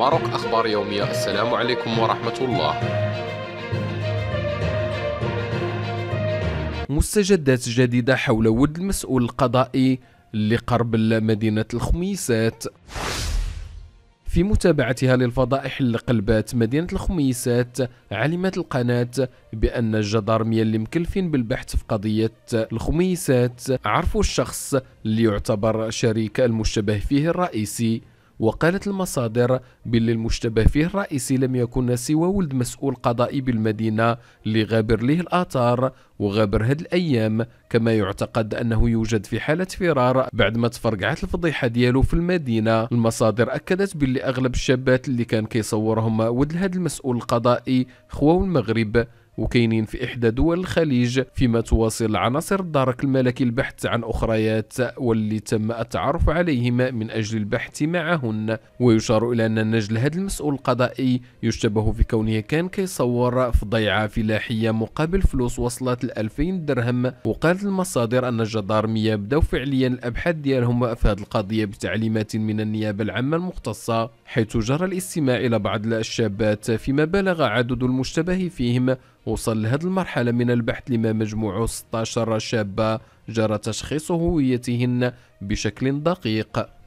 ماروك أخبار يومية. السلام عليكم ورحمة الله. مستجدات جديدة حول ود المسؤول القضائي لقرب مدينة الخميسات. في متابعتها للفضائح اللي قلبات مدينة الخميسات، علمت القناة بأن الجدارمية اللي مكلفين بالبحث في قضية الخميسات عرفوا الشخص اللي يعتبر شريك المشتبه فيه الرئيسي. وقالت المصادر باللي المشتبه فيه الرئيسي لم يكن سوى ولد مسؤول قضائي بالمدينة اللي غابر ليه الآثار وغابر هاد الأيام، كما يعتقد أنه يوجد في حالة فرار بعد ما تفرقعت الفضيحة ديالو في المدينة. المصادر أكدت باللي أغلب الشابات اللي كان كيصورهم ولد هاد المسؤول القضائي خواو المغرب وكاينين في إحدى دول الخليج، فيما تواصل عناصر الدرك الملكي البحث عن أخريات واللي تم التعرف عليهم من أجل البحث معهن. ويشار إلى أن النجل هذا المسؤول القضائي يشتبه في كونه كان كيصور فضيعة فلاحية مقابل فلوس وصلت 2000 درهم. وقالت المصادر أن الجدارمية بدأوا فعليا الأبحاث ديالهم في هذه القضية بتعليمات من النيابة العامة المختصة، حيث جرى الاستماع إلى بعض الشابات، فيما بلغ عدد المشتبه فيهم وصل لهذه المرحلة من البحث لما مجموعه 16 شابة جرى تشخيص هويتهن بشكل دقيق.